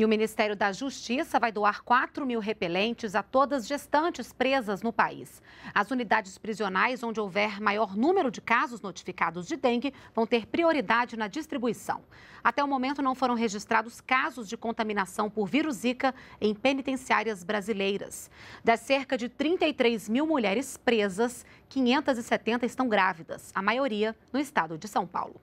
E o Ministério da Justiça vai doar 4 mil repelentes a todas as gestantes presas no país. As unidades prisionais onde houver maior número de casos notificados de dengue vão ter prioridade na distribuição. Até o momento não foram registrados casos de contaminação por vírus Zika em penitenciárias brasileiras. Das cerca de 33 mil mulheres presas, 570 estão grávidas, a maioria no estado de São Paulo.